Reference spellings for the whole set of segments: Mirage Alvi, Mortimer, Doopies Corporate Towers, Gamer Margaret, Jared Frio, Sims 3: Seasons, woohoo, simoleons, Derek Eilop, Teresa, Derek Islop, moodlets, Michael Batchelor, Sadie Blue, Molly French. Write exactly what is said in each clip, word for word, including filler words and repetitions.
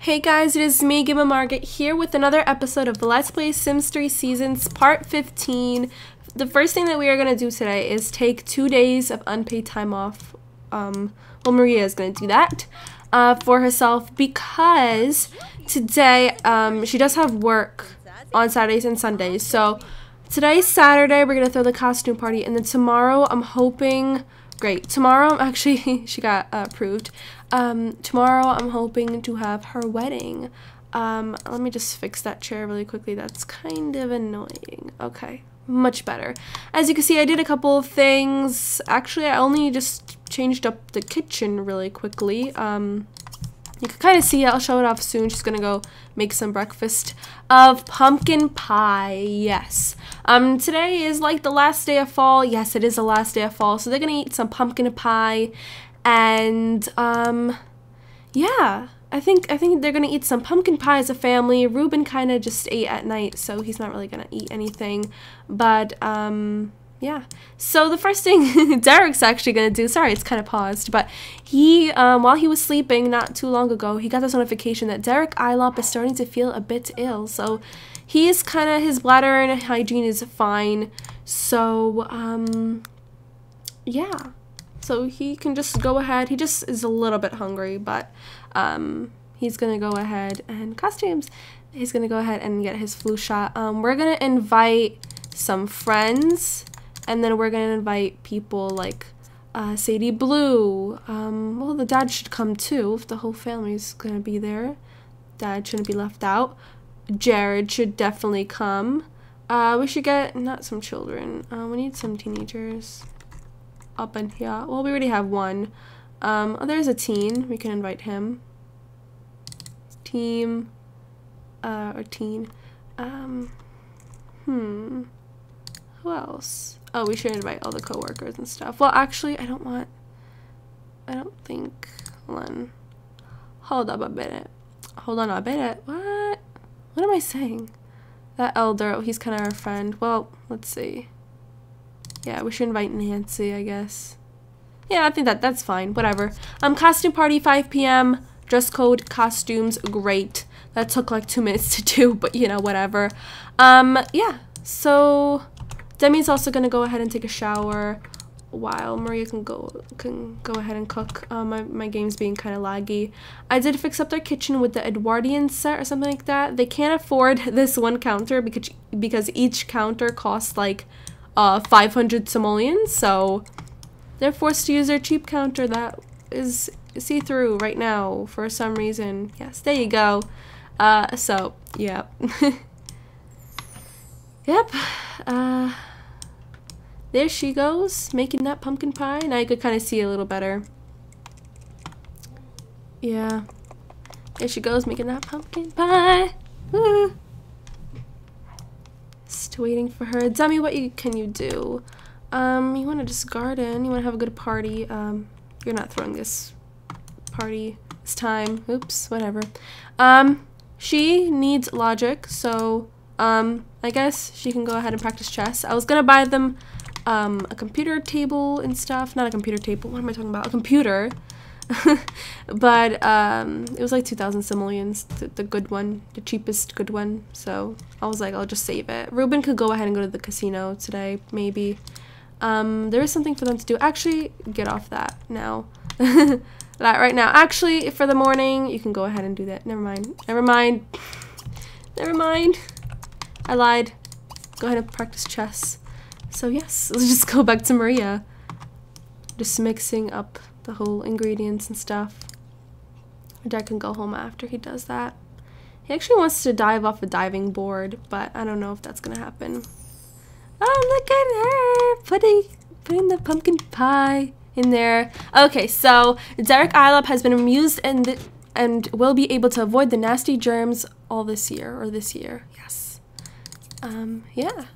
Hey guys, it is me, Gamer Margaret, here with another episode of Let's Play Sims three Seasons Part fifteen. The first thing that we are going to do today is take two days of unpaid time off. Um, well, Maria is going to do that uh, for herself because today um, she does have work on Saturdays and Sundays. So today's Saturday, we're going to throw the costume party, and then tomorrow I'm hoping... Great. Tomorrow, I'm actually, she got uh, approved. Um, tomorrow, I'm hoping to have her wedding. Um, let me just fix that chair really quickly. That's kind of annoying. Okay, much better. As you can see, I did a couple of things. Actually, I only just changed up the kitchen really quickly. Um, you can kind of see it. I'll show it off soon. She's going to go make some breakfast of pumpkin pie. Yes. Um, today is like the last day of fall. Yes, it is the last day of fall. So they're going to eat some pumpkin pie. And, um, yeah, I think, I think they're going to eat some pumpkin pie as a family. Reuben kind of just ate at night, so he's not really going to eat anything. But, um, yeah. So the first thing Derek's actually going to do, sorry, it's kind of paused, but he, um, while he was sleeping not too long ago, he got this notification that Derek Eilop is starting to feel a bit ill. So he is kind of, his bladder and hygiene is fine. So, um, yeah. So he can just go ahead. He just is a little bit hungry, but um, he's going to go ahead and costumes. He's going to go ahead and get his flu shot. Um, we're going to invite some friends, and then we're going to invite people like uh, Sadie Blue. Um, well, the dad should come too if the whole family's going to be there. Dad shouldn't be left out. Jared should definitely come. Uh, we should get, not some children, uh, we need some teenagers. Up in here. Well, we already have one. Um, oh, there's a teen. We can invite him. Team. Uh, or teen. Um, hmm. Who else? Oh, we should invite all the co-workers and stuff. Well, actually, I don't want... I don't think... Hold on. Hold up a minute. Hold on a minute. What? What am I saying? That elder. Oh, he's kind of our friend. Well, let's see. Yeah, we should invite Nancy, I guess. Yeah, I think that that's fine. Whatever. Um, costume party, five p m Dress code, costumes, great. That took like two minutes to do, but you know, whatever. Um, yeah. So Demi's also gonna go ahead and take a shower, while Maria can go can go ahead and cook. Um, my my game's being kind of laggy. I did fix up their kitchen with the Edwardian set or something like that. They can't afford this one counter because because each counter costs like. Uh, five hundred simoleons, so they're forced to use their cheap counter that is see-through right now for some reason. Yes, there you go. Uh, so, yeah. Yep. Uh, there she goes, making that pumpkin pie. Now you could kind of see a little better. Yeah. There she goes, making that pumpkin pie. Woo! Just waiting for her. Demi, what you, can you do? Um, you want to just garden. You want to have a good party. Um, you're not throwing this party this time. Oops, whatever. Um, she needs logic, so um, I guess she can go ahead and practice chess. I was going to buy them um, a computer table and stuff. Not a computer table. What am I talking about? A computer. But um, it was like two thousand simoleons, the, the good one, the cheapest good one, so I was like, I'll just save it. Reuben could go ahead and go to the casino today, maybe. Um, there is something for them to do. Actually, get off that now. That right now. Actually, for the morning, you can go ahead and do that. Never mind. Never mind. Never mind. I lied. Go ahead and practice chess. So yes, let's just go back to Maria. Just mixing up the whole ingredients and stuff. My dad can go home after he does that. He actually wants to dive off a diving board, but I don't know if that's gonna happen. Oh, look at her putting putting the pumpkin pie in there. Okay, so Derek Islop has been amused and th and will be able to avoid the nasty germs all this year or this year. Yes. Um. Yeah.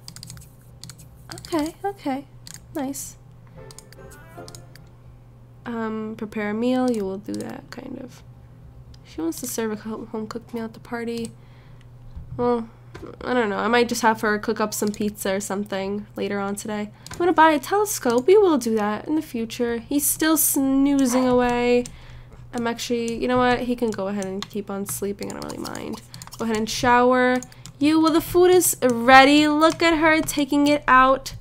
Okay. Okay. Nice. Um, prepare a meal, you will do that, kind of. She wants to serve a home-cooked meal at the party. Well, I don't know, I might just have her cook up some pizza or something later on today. I'm gonna buy a telescope, we will do that in the future. He's still snoozing away. I'm actually, you know what, he can go ahead and keep on sleeping, I don't really mind. Go ahead and shower. You, well, the food is ready. Look at her taking it out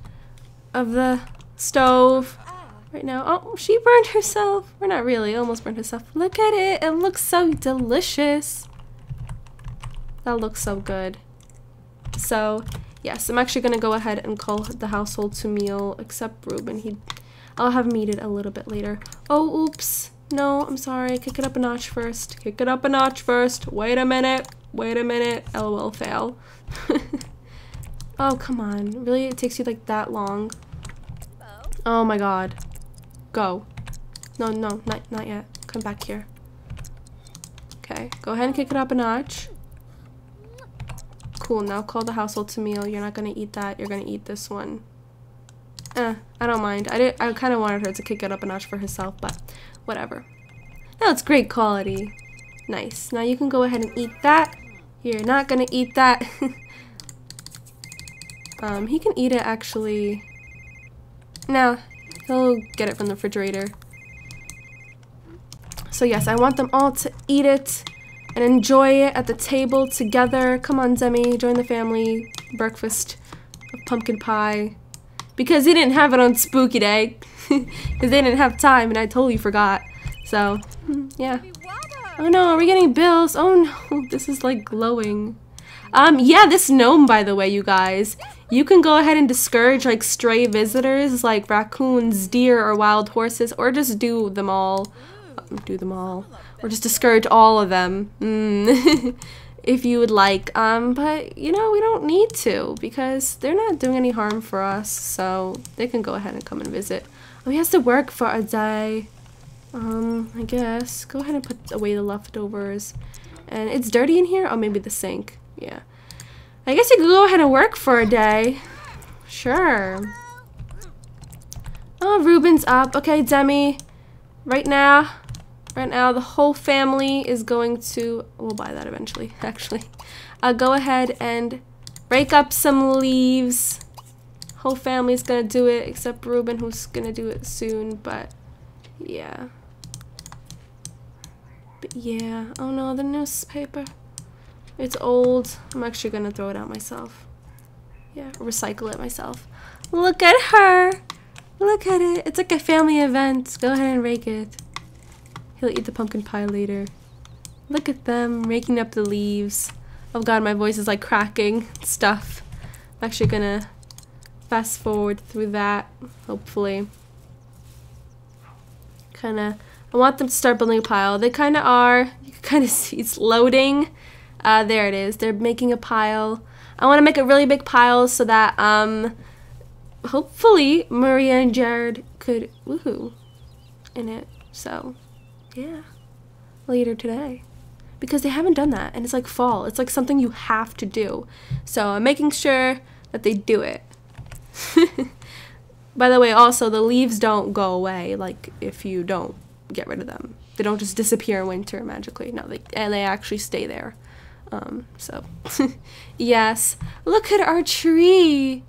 of the stove right now. Oh, she burned herself. We're not really, almost burned herself. Look at it, it looks so delicious. That looks so good. So, yes, I'm actually gonna go ahead and call the household to meal, except Reuben, he, I'll have meat it a little bit later. Oh, oops. No, I'm sorry. Kick it up a notch first. Kick it up a notch first. Wait a minute. Wait a minute. LOL fail. Oh, come on. Really? It takes you like that long? Oh my god. Go. No, no. Not, not yet. Come back here. Okay. Go ahead and kick it up a notch. Cool. Now call the household to meal. You're not going to eat that. You're going to eat this one. Eh, I don't mind. I, did, I kind of wanted her to kick it up a notch for herself, but whatever. Now it's great quality. Nice. Now you can go ahead and eat that. You're not gonna eat that. um, he can eat it actually. No, he'll get it from the refrigerator. So yes, I want them all to eat it and enjoy it at the table together. Come on, Demi, join the family. Breakfast of pumpkin pie. Because he didn't have it on Spooky Day. Because they didn't have time and I totally forgot. So, yeah. Oh no, are we getting bills? Oh no, this is like glowing. Um, yeah, this gnome, by the way, you guys. You can go ahead and discourage like stray visitors like raccoons, deer, or wild horses. Or just do them all. Um, do them all. Or just discourage all of them. Mm. If you would like, um, but, you know, we don't need to, because they're not doing any harm for us, so they can go ahead and come and visit. Oh, he has to work for a day, um, I guess. Go ahead and put away the leftovers. And it's dirty in here? Oh, maybe the sink, yeah. I guess you could go ahead and work for a day. Sure. Oh, Reuben's up. Okay, Demi, right now. Right now, the whole family is going to... We'll buy that eventually, actually. Uh, go ahead and rake up some leaves. Whole family's gonna do it, except Reuben, who's gonna do it soon, but... Yeah. But yeah. Oh no, the newspaper. It's old. I'm actually gonna throw it out myself. Yeah, recycle it myself. Look at her! Look at it! It's like a family event. Go ahead and rake it. He'll eat the pumpkin pie later. Look at them, raking up the leaves. Oh god, my voice is like cracking stuff. I'm actually gonna fast forward through that, hopefully. Kinda, I want them to start building a pile. They kinda are. You can kinda see it's loading. Uh, there it is, they're making a pile. I wanna make a really big pile so that, um, hopefully Maria and Jared could, woohoo, in it, so. Yeah, later today, because they haven't done that, and it's like fall. It's like something you have to do, so I'm making sure that they do it. By the way, also, the leaves don't go away, like, if you don't get rid of them. They don't just disappear in winter magically. No, they, and they actually stay there. Um, so, yes. Look at our tree!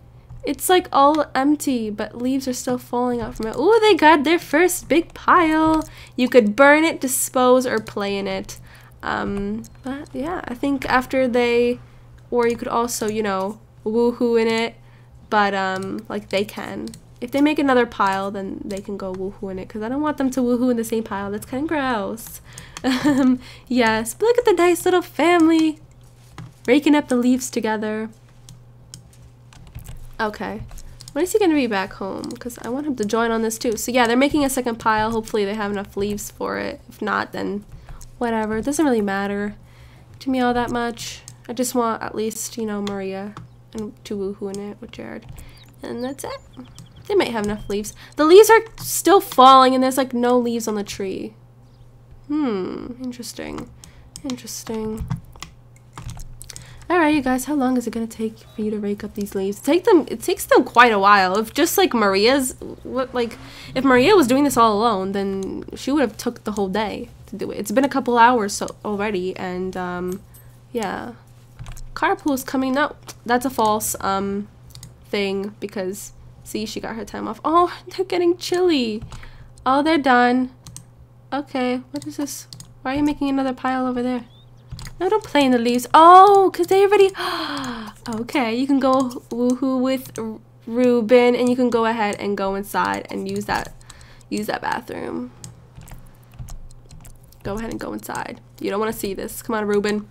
It's like all empty, but leaves are still falling out from it. Ooh, they got their first big pile. You could burn it, dispose, or play in it. Um, but yeah, I think after they, or you could also, you know, woohoo in it. But um, like they can. If they make another pile, then they can go woohoo in it. Because I don't want them to woohoo in the same pile. That's kind of gross. um, yes, but look at the nice little family. Raking up the leaves together. Okay, when is he going to be back home? Because I want him to join on this too. So yeah, they're making a second pile. Hopefully they have enough leaves for it. If not, then whatever. It doesn't really matter to me all that much. I just want at least, you know, Maria and to woohoo in it with Jared. And that's it. They might have enough leaves. The leaves are still falling and there's like no leaves on the tree. Hmm, interesting. Interesting. Alright, you guys, how long is it going to take for you to rake up these leaves? Take them. It takes them quite a while. If just, like, Maria's, what, like, if Maria was doing this all alone, then she would have took the whole day to do it. It's been a couple hours so already, and, um, yeah. Carpool is coming. No, that's a false, um, thing, because, see, she got her time off. Oh, they're getting chilly. Oh, they're done. Okay, what is this? Why are you making another pile over there? No, don't play in the leaves. Oh, because they already... Okay, you can go woohoo with Ruben, and you can go ahead and go inside and use that, use that bathroom. Go ahead and go inside. You don't want to see this. Come on, Ruben.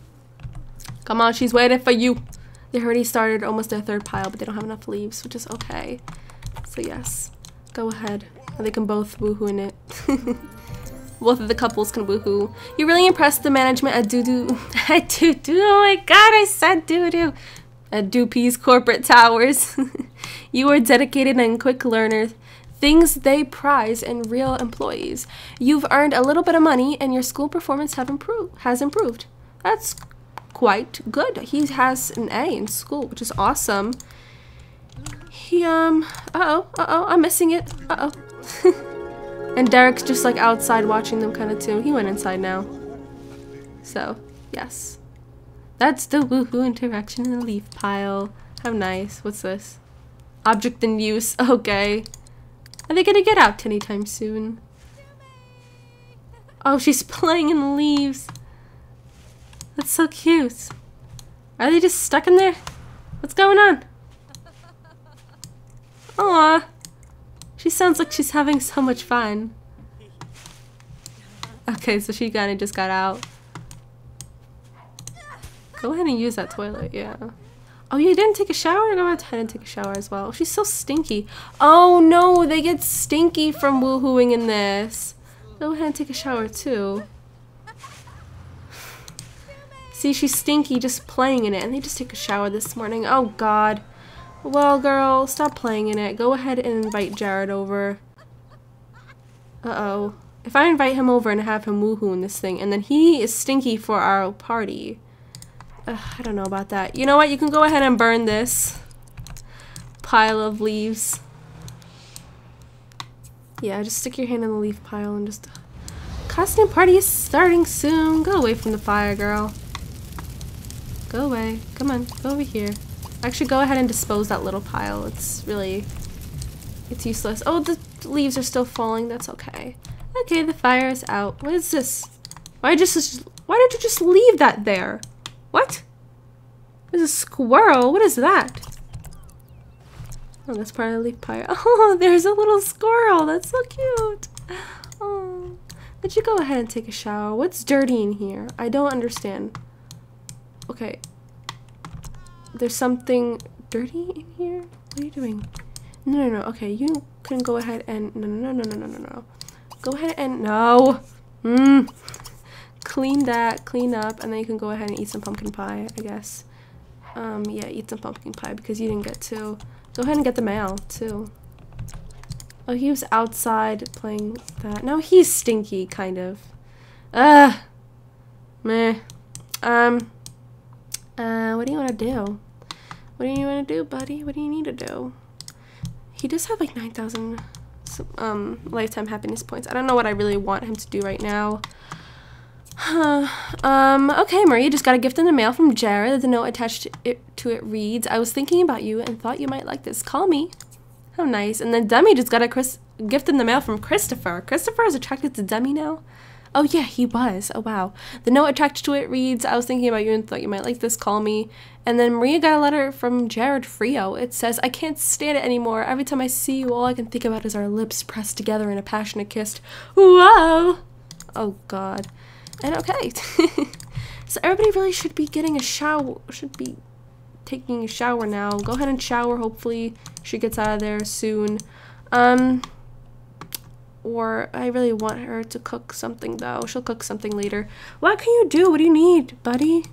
Come on, she's waiting for you. They already started almost their third pile, but they don't have enough leaves, which is okay. So yes, go ahead. They can both woohoo in it. Both of the couples can woohoo. You really impressed the management at doo-doo. At doo-doo. Oh my god, I said doo-doo. At Doopies Corporate Towers. You are dedicated and quick learner. Things they prize in real employees. You've earned a little bit of money and your school performance have improved has improved. That's quite good. He has an A in school, which is awesome. He um uh-oh, uh-oh, I'm missing it. Uh-oh. And Derek's just like outside watching them kind of too. He went inside now. So, yes. That's the woohoo interaction in the leaf pile. How nice. What's this? Object in use. Okay. Are they gonna get out anytime soon? Oh, she's playing in the leaves. That's so cute. Are they just stuck in there? What's going on? Aww. She sounds like she's having so much fun. Okay, so she kind of just got out. Go ahead and use that toilet, yeah. Oh, you didn't take a shower? Go ahead and take a shower as well. She's so stinky. Oh no, they get stinky from woohooing in this. Go ahead and take a shower too. See, she's stinky just playing in it, and they just take a shower this morning. Oh god. Well, girl, stop playing in it. Go ahead and invite Jared over. Uh-oh. If I invite him over and have him woohoo in this thing, and then he is stinky for our party. Ugh, I don't know about that. You know what? You can go ahead and burn this pile of leaves. Yeah, just stick your hand in the leaf pile and just... Costume party is starting soon. Go away from the fire, girl. Go away. Come on. Go over here. Actually, go ahead and dispose that little pile. It's really... It's useless. Oh, the leaves are still falling. That's okay. Okay, the fire is out. What is this? Why just... Why did you just leave that there? What? There's a squirrel. What is that? Oh, that's part of the leaf pile. Oh, there's a little squirrel. That's so cute. Oh. Did you go ahead and take a shower? What's dirty in here? I don't understand. Okay. There's something dirty in here? What are you doing? No, no, no. Okay, you can go ahead and... No, no, no, no, no, no, no. Go ahead and... No! Mmm! Clean that, clean up, and then you can go ahead and eat some pumpkin pie, I guess. Um, yeah, eat some pumpkin pie because you didn't get to. Go ahead and get the mail, too. Oh, he was outside playing that. Now he's stinky, kind of. Ugh! Meh. Um... Uh, what do you want to do? What do you want to do, buddy? What do you need to do? He does have like nine thousand um, lifetime happiness points. I don't know what I really want him to do right now. Huh. Um, okay, Maria just got a gift in the mail from Jared. The note attached to it, to it reads, I was thinking about you and thought you might like this. Call me. How nice. And then Demi just got a Chris gift in the mail from Christopher. Christopher is attracted to Demi now? Oh, yeah, he was. Oh, wow. The note attached to it reads, I was thinking about you and thought you might like this. Call me. And then Maria got a letter from Jared Frio. It says, I can't stand it anymore. Every time I see you, all I can think about is our lips pressed together in a passionate kiss. Whoa. Oh, God. And okay. So everybody really should be getting a shower. Should be taking a shower now. Go ahead and shower. Hopefully she gets out of there soon. Um... Or I really want her to cook something, though. She'll cook something later. What can you do? What do you need, buddy?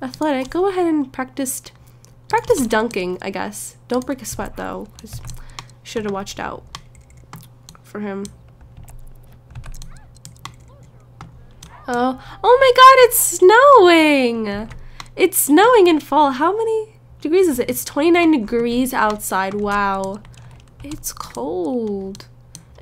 Athletic. Go ahead and practice practice dunking, I guess. Don't break a sweat, though. Should have watched out for him. Oh. Oh, my God. It's snowing. It's snowing in fall. How many degrees is it? It's twenty-nine degrees outside. Wow. It's cold.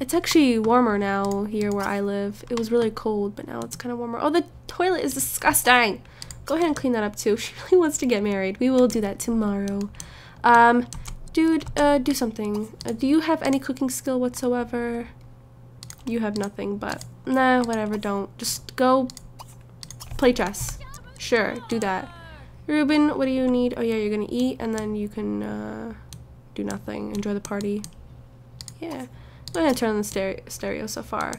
It's actually warmer now here where I live. It was really cold, but now it's kind of warmer. Oh, the toilet is disgusting. Go ahead and clean that up, too. She really wants to get married. We will do that tomorrow. Um, dude, uh, do something. Uh, do you have any cooking skill whatsoever? You have nothing, but Nah, whatever, don't. Just go play chess. Sure, do that. Ruben, what do you need? Oh yeah, you're gonna eat, and then you can uh, do nothing. Enjoy the party. Yeah. I'm gonna turn on the stereo, stereo so far.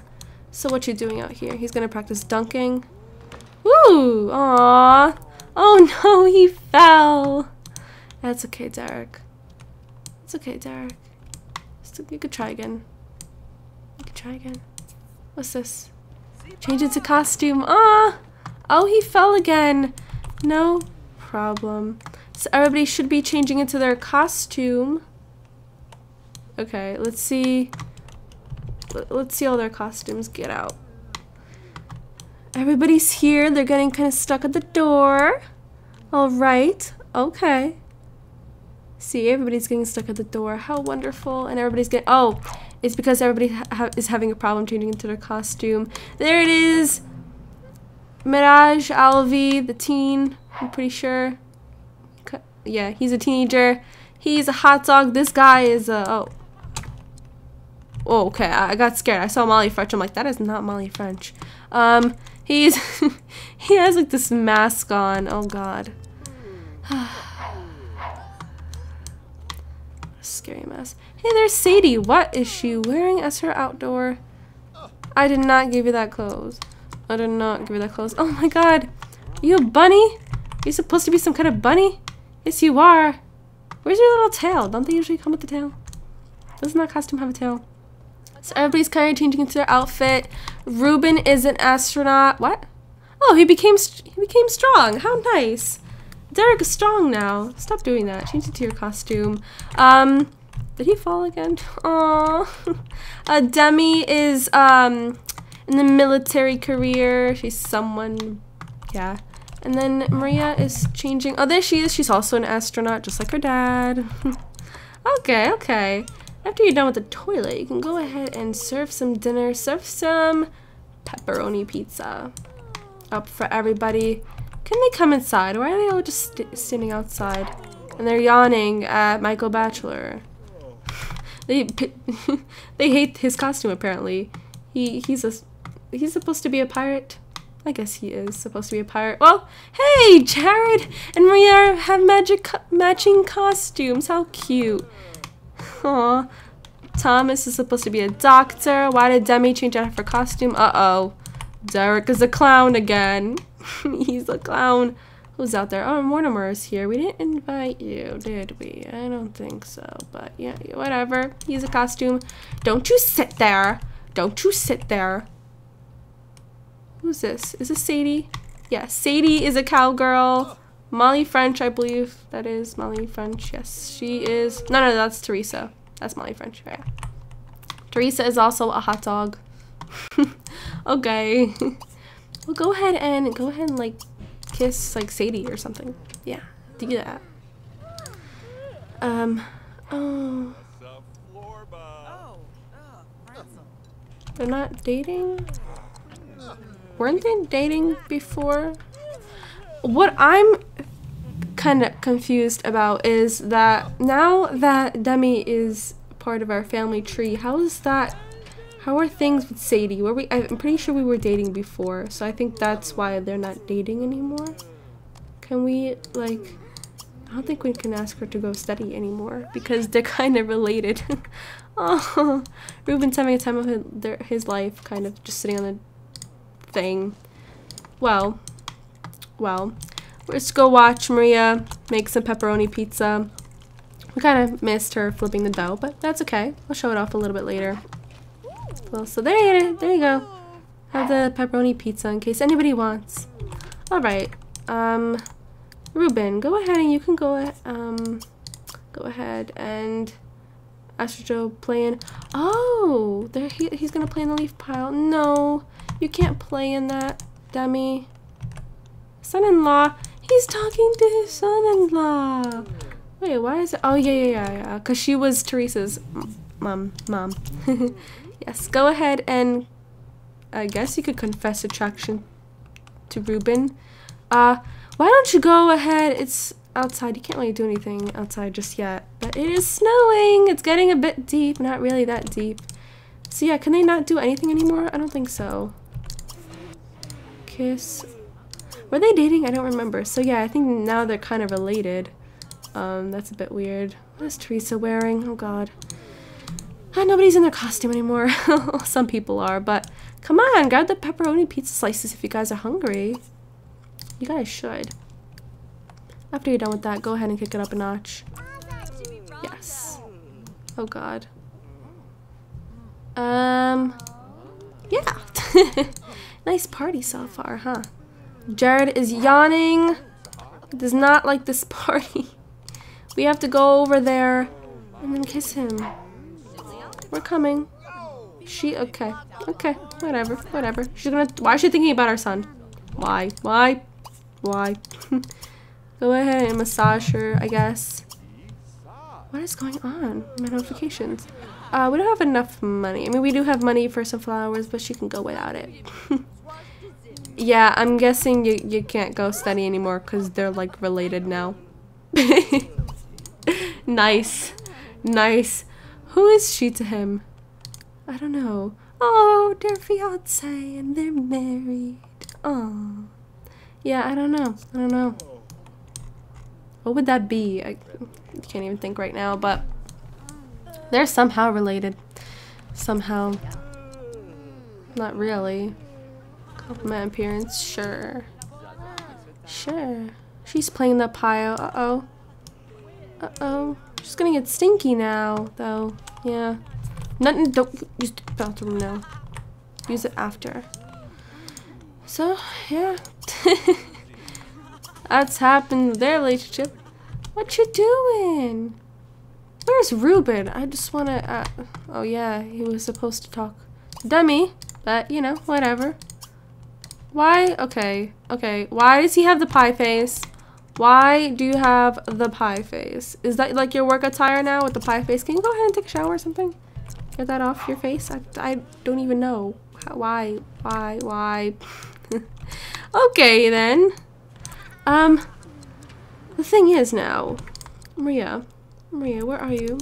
So what you doing out here? He's gonna practice dunking. Woo! Aww. Oh no, he fell. That's okay, Derek. It's okay, Derek. Still, you could try again. You could try again. What's this? Change into costume. Ah! Oh, he fell again. No problem. So everybody should be changing into their costume. Okay, let's see. Let's see all their costumes get out. Everybody's here. They're getting kind of stuck at the door. All right. Okay. See, everybody's getting stuck at the door. How wonderful. And everybody's getting... Oh, it's because everybody ha is having a problem changing into their costume. There it is. Mirage Alvi, the teen, I'm pretty sure. Okay. Yeah, he's a teenager. He's a hot dog. This guy is a... Oh. Oh, okay, I got scared. I saw Molly French. I'm like, that is not Molly French. Um, he's... he has, like, this mask on. Oh, God. Scary mask. Hey, there's Sadie. What is she wearing as her outdoor? I did not give you that clothes. I did not give you that clothes. Oh, my God. Are you a bunny? Are you supposed to be some kind of bunny? Yes, you are. Where's your little tail? Don't they usually come with the tail? Doesn't that costume have a tail? So everybody's kind of changing into their outfit. Ruben is an astronaut. What? Oh, he became st he became strong. How nice. Derek is strong now. Stop doing that. Change into your costume. Um, did he fall again? Aww. uh, Demi is um in the military career. She's someone. Yeah. And then Maria is changing. Oh, there she is. She's also an astronaut, just like her dad. Okay. Okay. After you're done with the toilet, you can go ahead and serve some dinner. Serve some pepperoni pizza up for everybody. Can they come inside? Why are they all just st standing outside? And they're yawning at Michael Batchelor. they they hate his costume, apparently. He he's a he's supposed to be a pirate. I guess he is supposed to be a pirate. Well, hey, Jared and Maria have magic co matching costumes. How cute. Aw, Thomas is supposed to be a doctor. Why did Demi change out of her costume? Uh-oh. Derek is a clown again. He's a clown. Who's out there? Oh, Mortimer is here. We didn't invite you, did we? I don't think so, but yeah, whatever. He's a costume. Don't you sit there. Don't you sit there. Who's this? Is this Sadie? Yeah, Sadie is a cowgirl. Molly French, I believe that is Molly French. Yes, she is. No, no, that's Teresa. That's Molly French. All right. Teresa is also a hot dog. Okay. Well, go ahead and go ahead and like kiss like Sadie or something. Yeah, do that. Um. Oh. They're not dating. Weren't they dating before? What I'm kind of confused about is that now that Demi is part of our family tree, how is that, how are things with Sadie? Were we, I'm pretty sure we were dating before, so I think that's why they're not dating anymore. Can we, like, I don't think we can ask her to go study anymore because they're kind of related. Oh, Ruben's having a time of his, their, his life, kind of just sitting on the thing. Well, well, let's go watch Maria make some pepperoni pizza. We kind of missed her flipping the dough, but that's okay. I'll show it off a little bit later. Well, so there, there you go. Have the pepperoni pizza in case anybody wants. All right, um, Ruben, go ahead and you can go. Um, go ahead and Astro Joe playing. Oh, there he, he's gonna play in the leaf pile. No, you can't play in that, Demi. Son-in-law, he's talking to his son-in-law. Wait, why is it? Oh, yeah, yeah, yeah, yeah. Because she was Teresa's mom. Mom. Yes, go ahead and I guess you could confess attraction to Ruben. Uh, why don't you go ahead? It's outside. You can't really do anything outside just yet. But it is snowing. It's getting a bit deep. Not really that deep. So, yeah, can they not do anything anymore? I don't think so. kiss. Were they dating? I don't remember. So yeah, I think now they're kind of related. Um, that's a bit weird. What is Teresa wearing? Oh god. Ah, nobody's in their costume anymore. Some people are, but come on, grab the pepperoni pizza slices if you guys are hungry. You guys should. After you're done with that, go ahead and kick it up a notch. Yes. Oh god. Um, yeah. Nice party so far, huh? Jared is yawning. Does not like this party. We have to go over there and then kiss him. We're coming. She, okay. Okay, whatever, whatever. She's gonna, why is she thinking about our son? Why, why, why? Go ahead and massage her, I guess. What is going on? My notifications. Uh, we don't have enough money. I mean, we do have money for some flowers, but she can go without it. Yeah, I'm guessing you, you can't go study anymore because they're, like, related now. Nice. Nice. Who is she to him? I don't know. Oh, they're fiancé and they're married. Oh. Yeah, I don't know. I don't know. What would that be? I can't even think right now, but they're somehow related. Somehow. Not really. My appearance, sure, sure. She's playing the pile. Uh oh, uh oh. She's gonna get stinky now, though. Yeah. Nothing. Don't use the bathroom now. Use it after. So yeah, that's happened in their relationship. What you doing? Where's Ruben? I just wanna. Uh, oh yeah, he was supposed to talk. Dummy, but you know, whatever. Why? Okay. Okay. Why does he have the pie face? Why do you have the pie face? Is that like your work attire now with the pie face? Can you go ahead and take a shower or something? Get that off your face? I, I don't even know. How, why? Why? Why? Okay then. Um, the thing is now, Maria, Maria, where are you?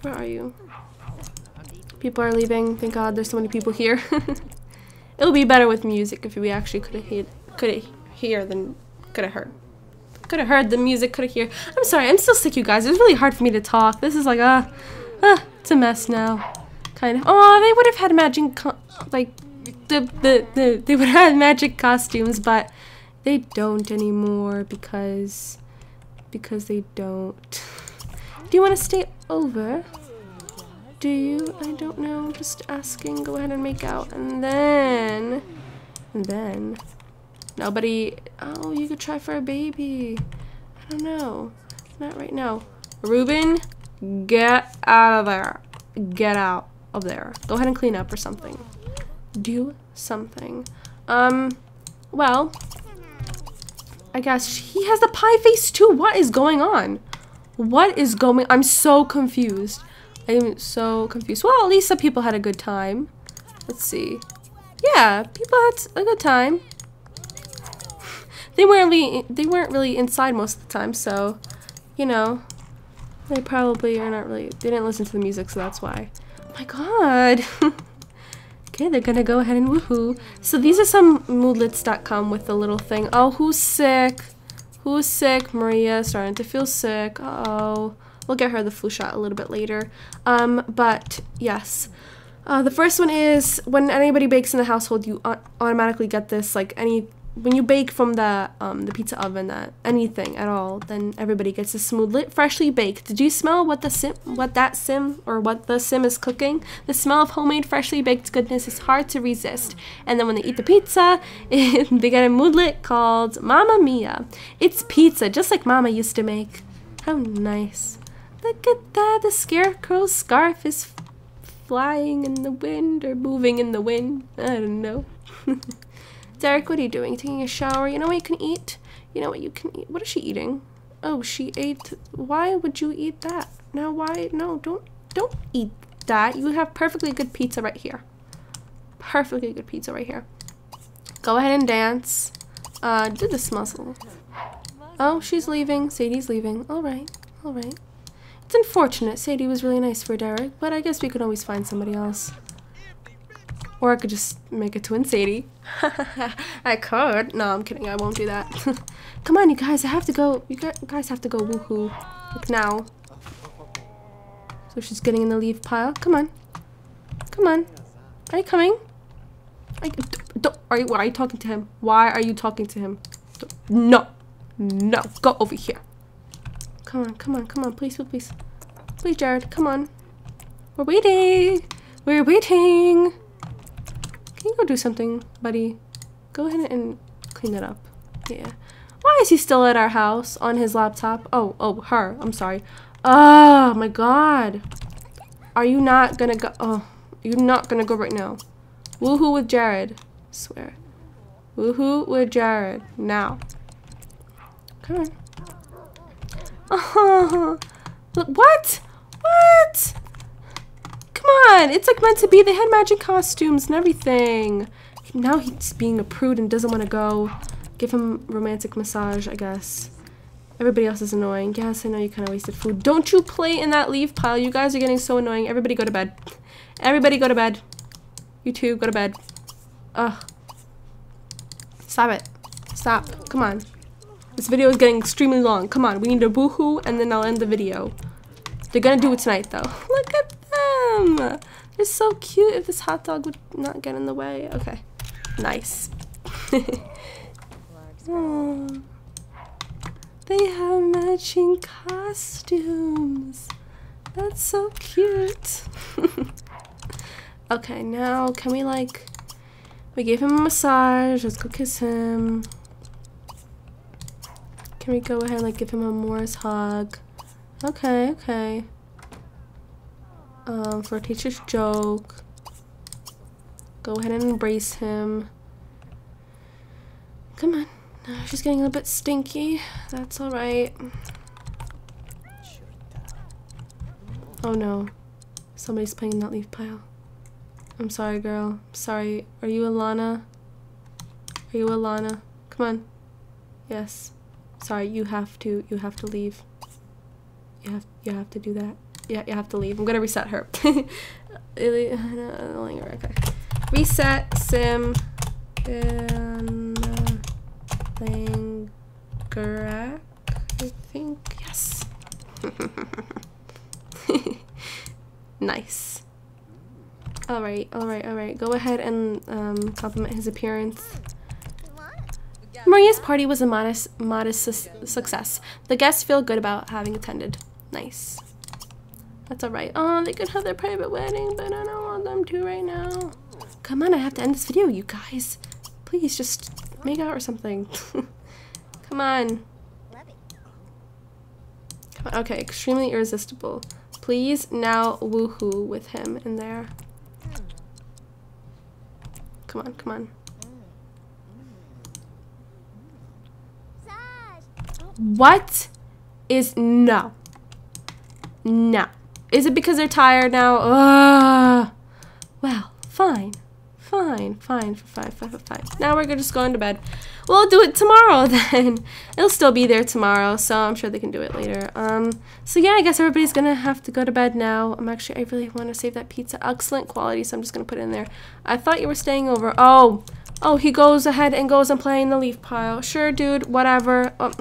Where are you? People are leaving. Thank God there's so many people here. It would be better with music if we actually could have heard, could hear than could have heard. Could have heard the music, could have heard. I'm sorry, I'm still sick, you guys. It was really hard for me to talk. This is like, ah, uh, uh, it's a mess now. Kind of. Oh, they would have had magic, co like, the, the, the, they would have had magic costumes, but they don't anymore because, because they don't. Do you want to stay over? Do you? I don't know. Just asking. Go ahead and make out. And then... And then... Nobody... Oh, you could try for a baby. I don't know. Not right now. Ruben, get out of there. Get out of there. Go ahead and clean up or something. Do something. Um, well... I guess he has the pie face too. What is going on? What is going... I'm so confused. I'm so confused. Well, at least some people had a good time. Let's see. Yeah, people had a good time. They weren't really, they weren't really inside most of the time, so, you know, they probably are not really, they didn't listen to the music, so that's why. Oh my god. Okay, they're gonna go ahead and woohoo. So these are some moodlets dot com with the little thing. Oh, who's sick? Who's sick? Maria starting to feel sick. Uh-oh. We'll get her the flu shot a little bit later. Um, but, yes. Uh, the first one is, when anybody bakes in the household, you automatically get this, like, any... When you bake from the um, the pizza oven, that anything at all, then everybody gets a moodlet, freshly baked. Did you smell what the sim, what that sim, or what the sim is cooking? The smell of homemade, freshly baked goodness is hard to resist. And then when they eat the pizza, it, they get a moodlet called Mamma Mia. It's pizza, just like Mama used to make. How nice. Look at that, the scarecrow's scarf is flying in the wind or moving in the wind. I don't know. Derek, what are you doing? Taking a shower? You know what you can eat? You know what you can eat? What is she eating? Oh, she ate... Why would you eat that? Now, why? No, don't, don't eat that. You have perfectly good pizza right here. Perfectly good pizza right here. Go ahead and dance. Uh, do this muscle. Oh, she's leaving. Sadie's leaving. All right. All right. It's unfortunate. Sadie was really nice for Derek, but I guess we could always find somebody else. Or I could just make a twin Sadie. I could. No, I'm kidding. I won't do that. Come on, you guys. I have to go. You guys have to go woohoo. Like now. So she's getting in the leaf pile. Come on. Come on. Are you coming? Are you, don't, are you, why are you talking to him? Why are you talking to him? No. No. Go over here. Come on. Come on. Come on. Please, please, please. Please, Jared. Come on. We're waiting. We're waiting. Can you go do something, buddy? Go ahead and clean that up. Yeah. Why is he still at our house on his laptop? Oh, oh, her. I'm sorry. Oh, my God. Are you not gonna go? Oh, you're not gonna go right now. Woohoo with Jared. Swear. Woohoo with Jared. Now. Come on. Oh, look, what? What? Come on, it's like meant to be. They had magic costumes and everything. Now he's being a prude and doesn't want to go. Give him romantic massage, I guess. Everybody else is annoying. Yes, I know you kind of wasted food. Don't you play in that leaf pile. You guys are getting so annoying. Everybody go to bed. Everybody go to bed. You two, go to bed. Ugh. Stop it. Stop. Come on. This video is getting extremely long. Come on, we need to boohoo and then I'll end the video. They're gonna do it tonight, though. Look at them! They're so cute. If this hot dog would not get in the way. Okay. Nice. Aww. They have matching costumes. That's so cute. Okay, now can we, like... We gave him a massage. Let's go kiss him. Can we go ahead and, like, give him a Morris hug? Okay, okay. Um, for a teacher's joke. Go ahead and embrace him. Come on. No, she's getting a little bit stinky. That's alright. Oh no. Somebody's playing in that leaf pile. I'm sorry, girl. I'm sorry. Are you Alana? Are you Alana? Come on. Yes. Sorry, you have to. You have to leave. You have, you have to do that. Yeah, you have to leave. I'm gonna reset her. Okay. Reset sim and Langrak, I think. Yes. Nice. All right, all right, all right. Go ahead and um, compliment his appearance. Maria's party was a modest, modest su success. The guests feel good about having attended. Nice. That's alright. Oh, they could have their private wedding, but I don't want them to right now. Come on, I have to end this video, you guys. Please, just make out or something. Come on. Come on. Okay, extremely irresistible. Please now woohoo with him in there. Come on, come on. What is no? No. Is it because they're tired now? Ugh. Well, fine. Fine, fine, fine, fine, fine. Now we're just going to bed. We'll do it tomorrow then. It'll still be there tomorrow, so I'm sure they can do it later. Um, so yeah, I guess everybody's gonna have to go to bed now. I'm actually, I really want to save that pizza. Excellent quality, so I'm just gonna put it in there. I thought you were staying over. Oh, oh, he goes ahead and goes and play in the leaf pile. Sure, dude, whatever. Oh.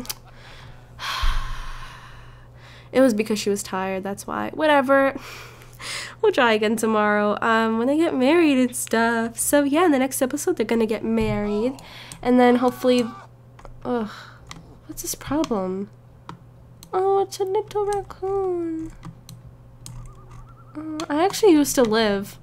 It was because she was tired, that's why. Whatever. We'll try again tomorrow um, when they get married and stuff. So yeah, in the next episode, they're going to get married. And then hopefully... Ugh. What's this problem? Oh, it's a little raccoon. Uh, I actually used to live.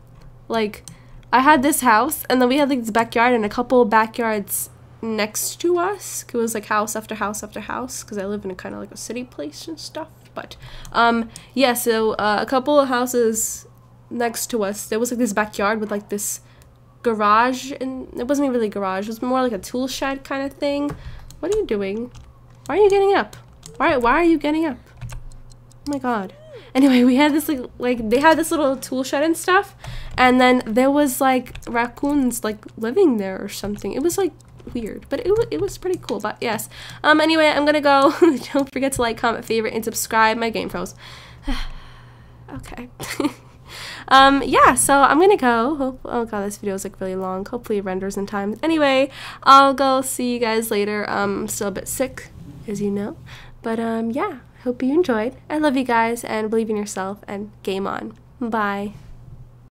Like, I had this house, and then we had like this backyard and a couple backyards next to us. It was like house after house after house because I live in a kind of like a city place and stuff. But um yeah, so uh, a couple of houses next to us, there was like this backyard with like this garage, and it wasn't even really a garage, it was more like a tool shed kind of thing. What are you doing? Why are you getting up? Why why are you getting up? Oh my God. Anyway, we had this like like they had this little tool shed and stuff, and then there was like raccoons like living there or something. It was like weird, but it, it was pretty cool. But yes, um anyway, I'm gonna go. Don't forget to like, comment, favorite, and subscribe. My game froze. Okay. Um, yeah, so I'm gonna go. Hope, oh god, this video is like really long. Hopefully it renders in time. Anyway, I'll go see you guys later. Um, I'm still a bit sick, as you know. But um, yeah, hope you enjoyed. I love you guys, and believe in yourself, and game on. Bye.